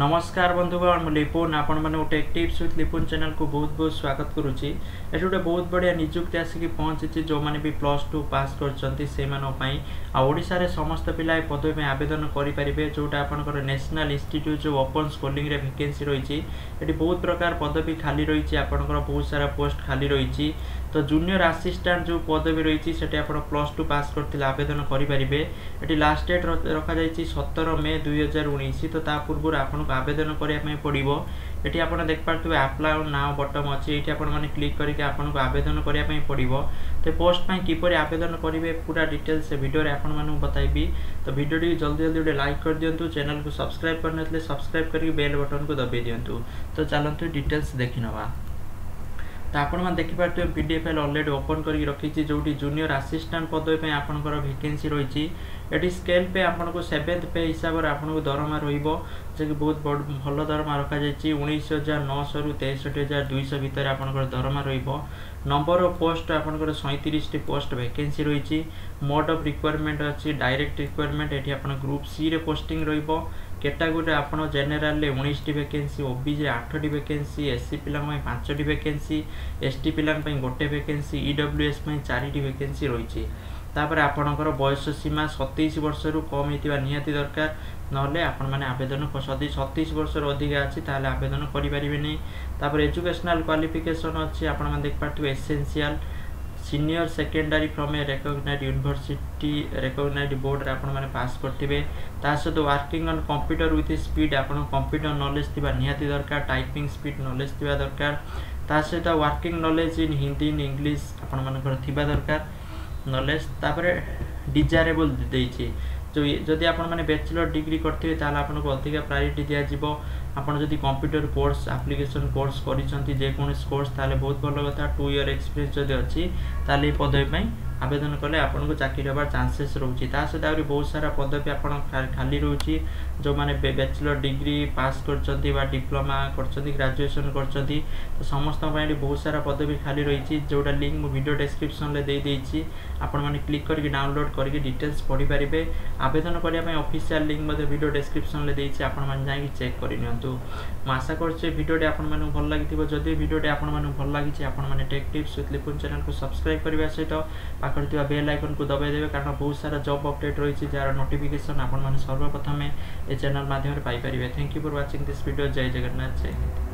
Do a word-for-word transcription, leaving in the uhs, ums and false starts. नमस्कार बंधुगण, मुझ लिपुन आपण मैंने tech tips with Lipun channel को बहुत बहुत स्वागत करुच्ची। ये गोटे बहुत बढ़िया निजुक्ति आसिक पहुँची, जो मैंने भी प्लस टू पास कर समस्त पिला पदवी में आवेदन करें। जोटा आपर नेशनल इंस्टीट्यूट जो ओपन स्कूलिंग वैकेंसी रही है, बहुत प्रकार पदवी खाली रही, आपंकर बहुत सारा पोस्ट खाली रही। तो जूनियर आसिस्टेंट जो पदवी रही है, प्लस टू पास करते आवेदन करेंगे। ये लास्ट डेट रखा जाए सतर मे दुई हजार उन्नीस। तो पूर्व आपन आवेदन करने पड़ो। ये आप देखिए आप्लाय नाउ बटन अच्छी, ये आपने क्लिक करके आपको आवेदन करने पड़ो। तो पोस्ट में किपर आवेदन करेंगे पूरा डिटेल्स से वीडियो रे आपन बताइबी। तो वीडियो टी जल्दी जल्दी गोटे लाइक कर दिंतु, चैनल को सब्सक्राइब करन सब्सक्राइब करके बेल बटन को दबाई दिंतु। तो चलते डिटेल्स देखिनवा। तो आप देखिपे पीडीएफ फाइल अलरेडी ओपन करके रखी, जो जूनियर आसिस्टेंट पदवी पे आपर वैकेंसी रही। ये स्केल पे आपको सेवेन्थ पे हिसाब से आपको दरमा रोक बहुत बड़ भल दरमा रखा जाए। उन्नीस हजार नौश रु तेसठी हजार दुईश भितर आपंकर दरमा रोक। नंबर ऑफ पोस्ट आपंकर सैंतीस टी पोस्ट वैकेंसी रही। मोड ऑफ रिक्वायरमेंट अच्छी डायरेक्ट रिक्वायरमेंट, ये आप ग्रुप सी रे पोस्टिंग रोक। कैटेगरी आप जेनेल उन्नीस टी वैकेंसी, ओबीसी आठ टी वैकेंसी, एससी पिला पांच टी वैकेंसी, एसटी पिला गोटे वैकेंसी, ईडब्ल्यूएस चार टी वैकेंसी रही। तापर आपणकर बयस सीमा सतैश वर्ष रु कम होता निहाती दरकार, नहले आपण माने आवेदन यदि सतैश वर्ष अधिका अच्छी ताहले आवेदन करें। तापर एजुकेशनल क्वालिफिकेशन अच्छी आपण माने देख पार्थिबे essential senior secondary from a recognized university recognized board रे आपण माने पास करथिबे। ता सहित working on computer with speed आपण कंप्यूटर नॉलेज थिबा निहाती दरकार, टाइपिंग स्पीड नॉलेज थिबा दरकार। ता सहित working knowledge in Hindi in English आपण मानकर थिबा दरकार नॉलेज। तापर डिजायरेबल देइछि, जो जदि आपण माने बैचलर डिग्री करथिबे ताला आपनको अधिक प्रायोरिटी दिया जिवो। आपण जदि कंप्यूटर कोर्स एप्लिकेशन कोर्स करिसथि जे कोनस कोर्स ताले बहुत भलो कथा। टू इयर एक्सपीरियंस जदि अछि ताले पदवी पई आवेदन कले आपनको चाकरी होबार चांसेस रहउछि। ता सहित आउरी बहुत सारा पदवी आपण खाली रहउछि, जो माने बैचलर डिग्री पास करछथि बा डिप्लोमा करछथि ग्रेजुएशन करछथि। तो समस्त पई बहुत सारा पदवी खाली रहिछि, जोटा लिंक मो वीडियो डिस्क्रिप्शन ले देई देइछि। आपण माने क्लिक करके डाउनलोड करके डिटेल्स पढ़ी परिबे। आवेदन करिया पई ऑफिशियल लिंक मो वीडियो डिस्क्रिप्शन ले देइछि, आपण माने जाई चेक करिनियंतु। तो आशा करछे वीडियो आपन माने भल लागिथिबो। जदि वीडियो टे आपन माने भल लागिछि, आपन माने tech tips with Lipun channel को सब्सक्राइब करबा सहित पाखर थिबा बेल आइकन को दबाई देबे, कारण बहुत सारा जॉब अपडेट रहिछि जार नोटिफिकेशन आपन माने सर्वप्रथमे ए चैनल माध्यम रे पाई परिबे। Thank you for watching this video. जय जगन्नाथ, जय हिंद।